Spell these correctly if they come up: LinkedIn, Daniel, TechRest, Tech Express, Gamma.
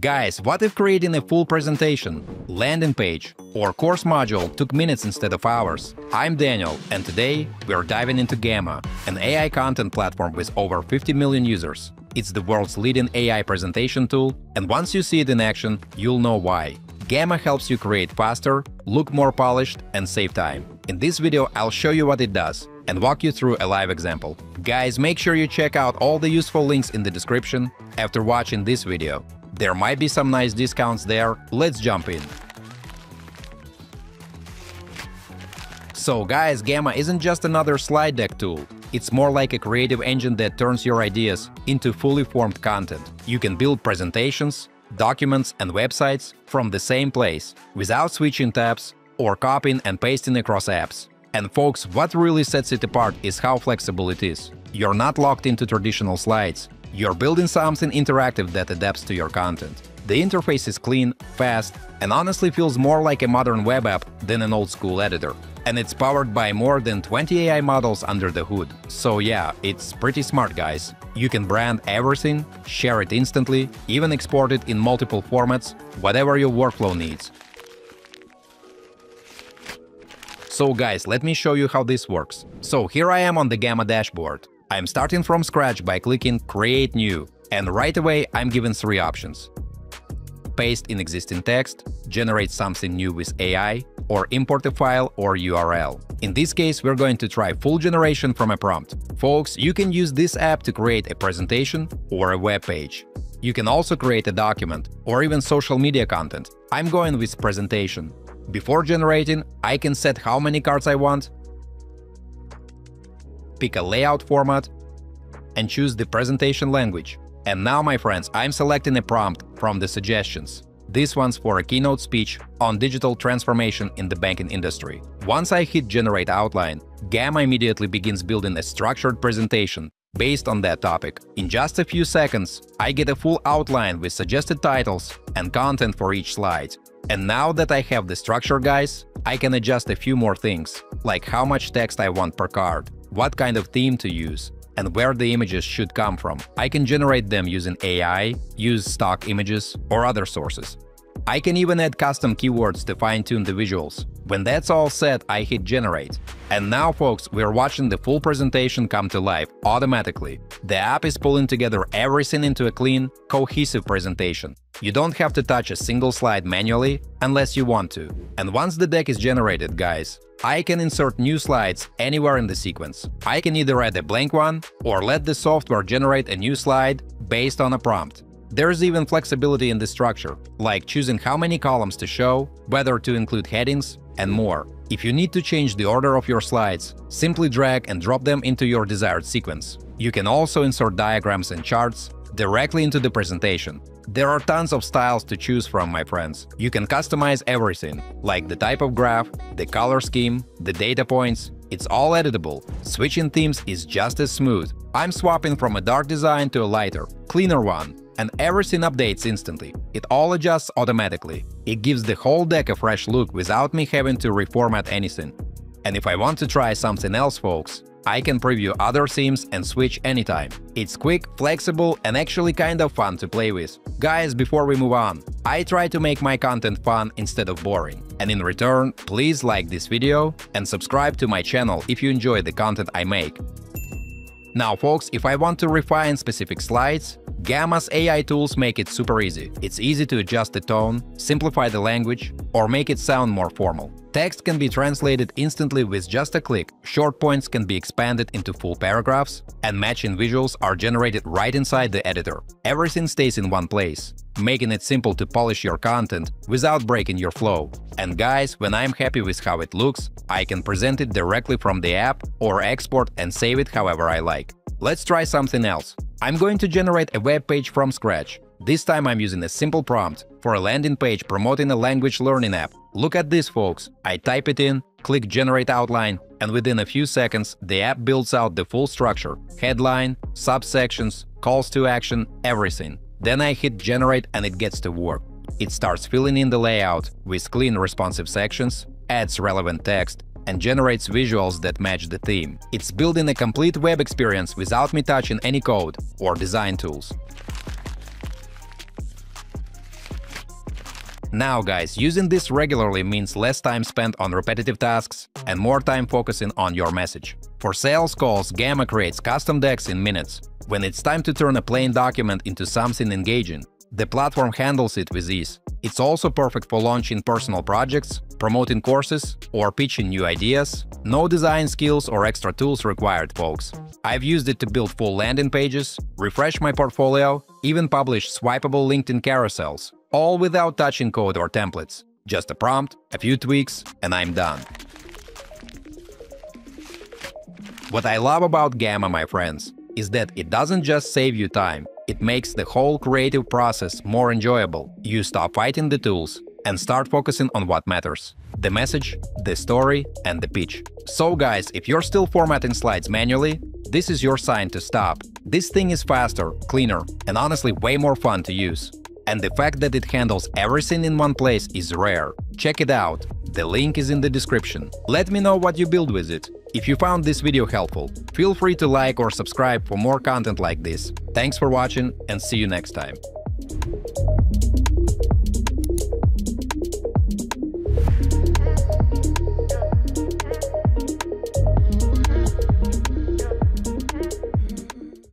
Guys, what if creating a full presentation, landing page or course module took minutes instead of hours? I'm Daniel, and today we're diving into Gamma, an AI content platform with over 50 million users. It's the world's leading AI presentation tool, and once you see it in action, you'll know why. Gamma helps you create faster, look more polished, and save time. In this video, I'll show you what it does and walk you through a live example. Guys, make sure you check out all the useful links in the description after watching this video. There might be some nice discounts there. Let's jump in. So guys, Gamma isn't just another slide deck tool. It's more like a creative engine that turns your ideas into fully formed content. You can build presentations, documents, and websites from the same place without switching tabs or copying and pasting across apps. And folks, what really sets it apart is how flexible it is. You're not locked into traditional slides. You're building something interactive that adapts to your content. The interface is clean, fast, and honestly feels more like a modern web app than an old-school editor. And it's powered by more than 20 AI models under the hood. So yeah, it's pretty smart, guys. You can brand everything, share it instantly, even export it in multiple formats, whatever your workflow needs. So guys, let me show you how this works. So here I am on the Gamma dashboard. I'm starting from scratch by clicking Create New, and right away I'm given three options. Paste in existing text, generate something new with AI, or import a file or URL. In this case, we're going to try full generation from a prompt. Folks, you can use this app to create a presentation or a web page. You can also create a document or even social media content. I'm going with presentation. Before generating, I can set how many cards I want, pick a layout format, and choose the presentation language. And now, my friends, I'm selecting a prompt from the suggestions. This one's for a keynote speech on digital transformation in the banking industry. Once I hit Generate Outline, Gamma immediately begins building a structured presentation based on that topic. In just a few seconds, I get a full outline with suggested titles and content for each slide. And now that I have the structure, guys, I can adjust a few more things, like how much text I want per card, what kind of theme to use, and where the images should come from. I can generate them using AI, use stock images, or other sources. I can even add custom keywords to fine-tune the visuals. When that's all set, I hit Generate. And now, folks, we're watching the full presentation come to life automatically. The app is pulling together everything into a clean, cohesive presentation. You don't have to touch a single slide manually unless you want to. And once the deck is generated, guys, I can insert new slides anywhere in the sequence. I can either add a blank one or let the software generate a new slide based on a prompt. There's even flexibility in the structure, like choosing how many columns to show, whether to include headings, and more. If you need to change the order of your slides, simply drag and drop them into your desired sequence. You can also insert diagrams and charts directly into the presentation. There are tons of styles to choose from, my friends. You can customize everything, like the type of graph, the color scheme, the data points. It's all editable. Switching themes is just as smooth. I'm swapping from a dark design to a lighter, cleaner one, and everything updates instantly. It all adjusts automatically. It gives the whole deck a fresh look without me having to reformat anything. And if I want to try something else, folks, I can preview other themes and switch anytime. It's quick, flexible, and actually kind of fun to play with. Guys, before we move on, I try to make my content fun instead of boring. And in return, please like this video and subscribe to my channel if you enjoy the content I make. Now, folks, if I want to refine specific slides, Gamma's AI tools make it super easy. It's easy to adjust the tone, simplify the language, or make it sound more formal. Text can be translated instantly with just a click, short points can be expanded into full paragraphs, and matching visuals are generated right inside the editor. Everything stays in one place, making it simple to polish your content without breaking your flow. And guys, when I'm happy with how it looks, I can present it directly from the app or export and save it however I like. Let's try something else. I'm going to generate a web page from scratch. This time I'm using a simple prompt for a landing page promoting a language learning app. Look at this, folks. I type it in, click Generate Outline, and within a few seconds, the app builds out the full structure: headline, subsections, calls to action, everything. Then I hit Generate and it gets to work. It starts filling in the layout with clean, responsive sections, adds relevant text, and generates visuals that match the theme. It's building a complete web experience without me touching any code or design tools. Now guys, using this regularly means less time spent on repetitive tasks and more time focusing on your message. For sales calls, Gamma creates custom decks in minutes. When it's time to turn a plain document into something engaging, the platform handles it with ease. It's also perfect for launching personal projects, promoting courses, or pitching new ideas. No design skills or extra tools required, folks. I've used it to build full landing pages, refresh my portfolio, even publish swipeable LinkedIn carousels, all without touching code or templates. Just a prompt, a few tweaks, and I'm done. What I love about Gamma, my friends, is that it doesn't just save you time, it makes the whole creative process more enjoyable. You stop fighting the tools and start focusing on what matters: the message, the story, and the pitch. So guys, if you're still formatting slides manually, this is your sign to stop. This thing is faster, cleaner, and honestly way more fun to use. And the fact that it handles everything in one place is rare. Check it out, the link is in the description. Let me know what you build with it. If you found this video helpful, feel free to like or subscribe for more content like this. Thanks for watching and see you next time.